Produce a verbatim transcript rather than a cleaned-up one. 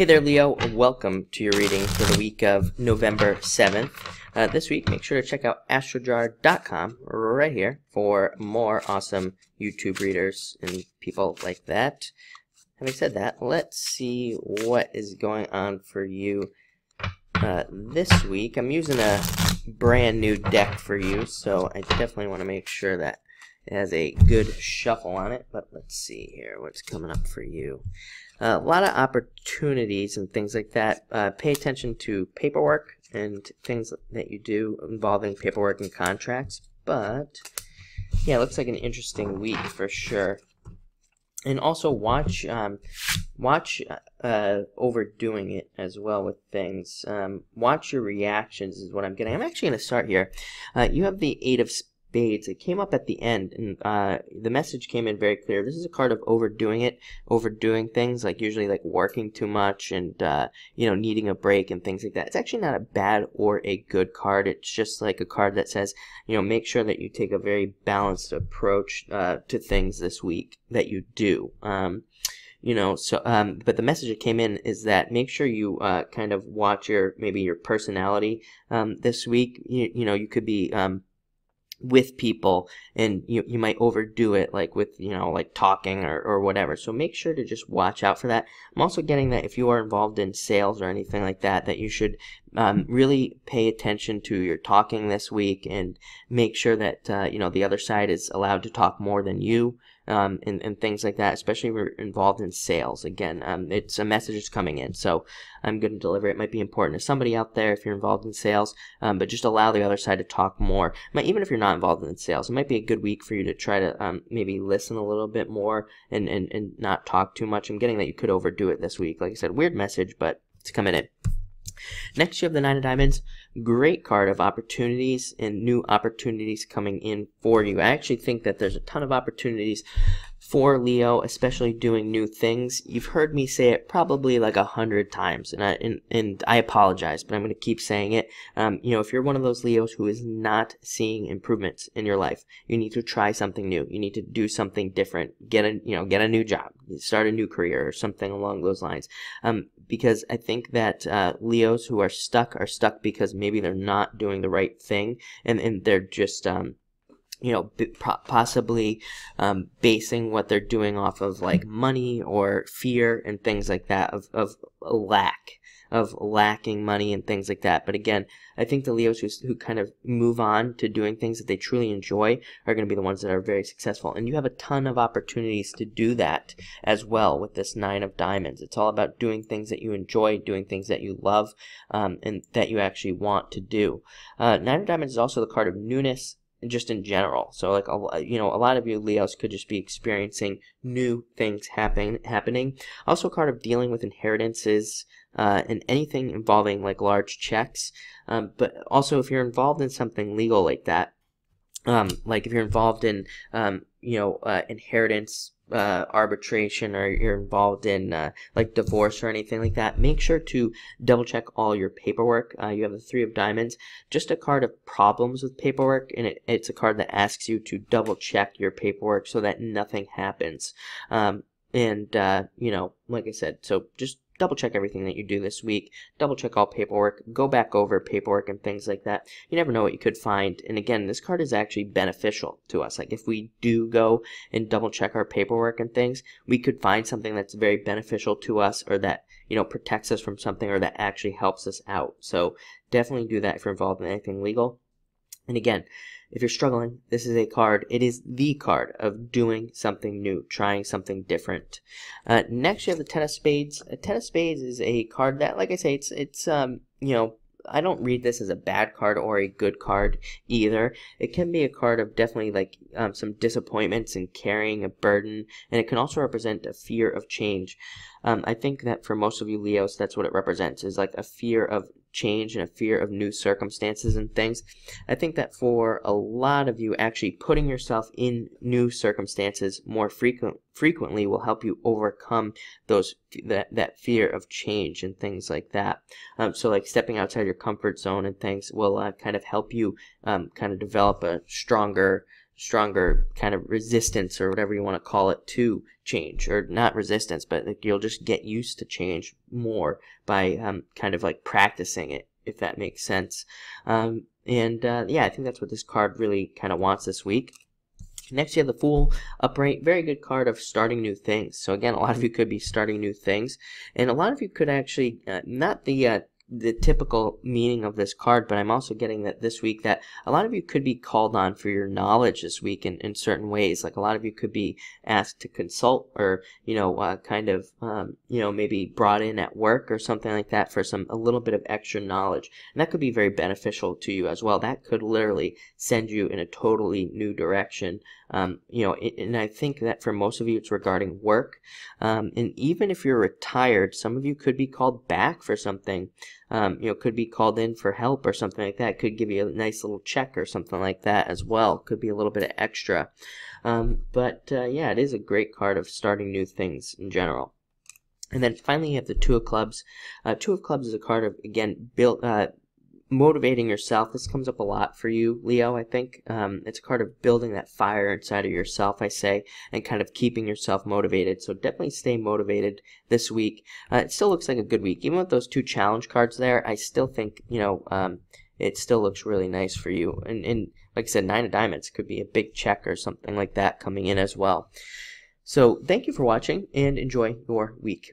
Hey there, Leo. Welcome to your reading for the week of November seventh. Uh, this week, make sure to check out astro jar dot com right here for more awesome YouTube readers and people like that. Having said that, let's see what is going on for you uh, this week. I'm using a brand new deck for you, so I definitely want to make sure that it has a good shuffle on it, but let's see here what's coming up for you. Uh, a lot of opportunities and things like that. Uh, pay attention to paperwork and things that you do involving paperwork and contracts. But, yeah, it looks like an interesting week for sure. And also watch um, watch uh, overdoing it as well with things. Um, watch your reactions is what I'm getting. I'm actually going to start here. Uh, you have the Eight of Spades. Spades. It came up at the end, and uh, the message came in very clear. This is a card of overdoing it, overdoing things, like usually like working too much and, uh, you know, needing a break and things like that. It's actually not a bad or a good card. It's just like a card that says, you know, make sure that you take a very balanced approach uh, to things this week that you do. Um, You know, so, um, but the message that came in is that make sure you, uh, kind of watch your, maybe your personality um, this week. You, you know, you could be, um, with people, and you you might overdo it, like with, you know, like talking or, or whatever. So make sure to just watch out for that. I'm also getting that if you are involved in sales or anything like that, that you should um, really pay attention to your talking this week and make sure that, uh, you know, the other side is allowed to talk more than you. Um, and, and things like that, especially if we're involved in sales. Again, um, it's a message that's coming in, so I'm going to deliver it. It might be important to somebody out there if you're involved in sales, um, but just allow the other side to talk more. Might, even if you're not involved in sales, it might be a good week for you to try to um, maybe listen a little bit more and, and, and not talk too much. I'm getting that you could overdo it this week. Like I said, weird message, but it's coming in. Next, you have the Nine of Diamonds. Great card of opportunities and new opportunities coming in for you. I actually think that there's a ton of opportunities for Leo, especially doing new things. You've heard me say it probably like a hundred times, and I and, and I apologize, but I'm going to keep saying it. Um, you know, if you're one of those Leos who is not seeing improvements in your life, you need to try something new. You need to do something different. Get a you know get a new job, start a new career, or something along those lines. Um, because I think that uh, Leos who are stuck are stuck because maybe they're not doing the right thing, and and they're just um. you know, possibly um, basing what they're doing off of like money or fear and things like that, of, of lack, of lacking money and things like that. But again, I think the Leos who, who kind of move on to doing things that they truly enjoy are going to be the ones that are very successful. And you have a ton of opportunities to do that as well with this Nine of Diamonds. It's all about doing things that you enjoy, doing things that you love, um, and that you actually want to do. Uh, Nine of Diamonds is also the card of newness, just in general. So like, a, you know, a lot of you Leos could just be experiencing new things happen, happening. Also a card of dealing with inheritances uh, and anything involving like large checks. Um, but also if you're involved in something legal like that, um, like if you're involved in, um, you know, uh, inheritance Uh, arbitration, or you're involved in uh, like divorce or anything like that, make sure to double check all your paperwork. Uh, you have the Three of Diamonds, just a card of problems with paperwork, and it, it's a card that asks you to double check your paperwork so that nothing happens. Um, and uh, you know, like I said, so just double check everything that you do this week. Double check all paperwork. Go back over paperwork and things like that. You never know what you could find. And again, this card is actually beneficial to us. Like if we do go and double check our paperwork and things, we could find something that's very beneficial to us, or that, you know, protects us from something, or that actually helps us out. So definitely do that if you're involved in anything legal. And again, if you're struggling, this is a card. It is the card of doing something new, trying something different. Uh, next, you have the Ten of Spades. A Ten of Spades is a card that, like I say, it's it's um you know, I don't read this as a bad card or a good card either. It can be a card of definitely like um, some disappointments and carrying a burden, and it can also represent a fear of change. Um, I think that for most of you Leos, that's what it represents, is like a fear of change and a fear of new circumstances and things. I think that for a lot of you, actually putting yourself in new circumstances more frequent, frequently will help you overcome those that, that fear of change and things like that. Um, so like stepping outside your comfort zone and things will uh, kind of help you um, kind of develop a stronger stronger kind of resistance, or whatever you want to call it, to change, or not resistance, but you'll just get used to change more by um, kind of like practicing it, if that makes sense. Um, and uh, yeah, I think that's what this card really kind of wants this week. Next, you have the Fool upright. Very good card of starting new things. So again, a lot of you could be starting new things, and a lot of you could actually uh, not the uh, the typical meaning of this card, but I'm also getting that this week that a lot of you could be called on for your knowledge this week in, in certain ways. Like a lot of you could be asked to consult, or, you know, uh, kind of, um, you know, maybe brought in at work or something like that for some, a little bit of extra knowledge. And that could be very beneficial to you as well. That could literally send you in a totally new direction. Um, you know, and I think that for most of you, it's regarding work. Um, and even if you're retired, some of you could be called back for something. Um, you know, could be called in for help or something like that. Could give you a nice little check or something like that as well. Could be a little bit of extra. Um, but uh, yeah, it is a great card of starting new things in general. And then finally, you have the Two of Clubs. Uh, Two of Clubs is a card of, again, built. Uh, motivating yourself. This comes up a lot for you, Leo, I think. Um, it's a card of building that fire inside of yourself, I say, and kind of keeping yourself motivated. So definitely stay motivated this week. Uh, it still looks like a good week. Even with those two challenge cards there, I still think, you know, um, it still looks really nice for you. And, and like I said, Nine of Diamonds could be a big check or something like that coming in as well. So thank you for watching, and enjoy your week.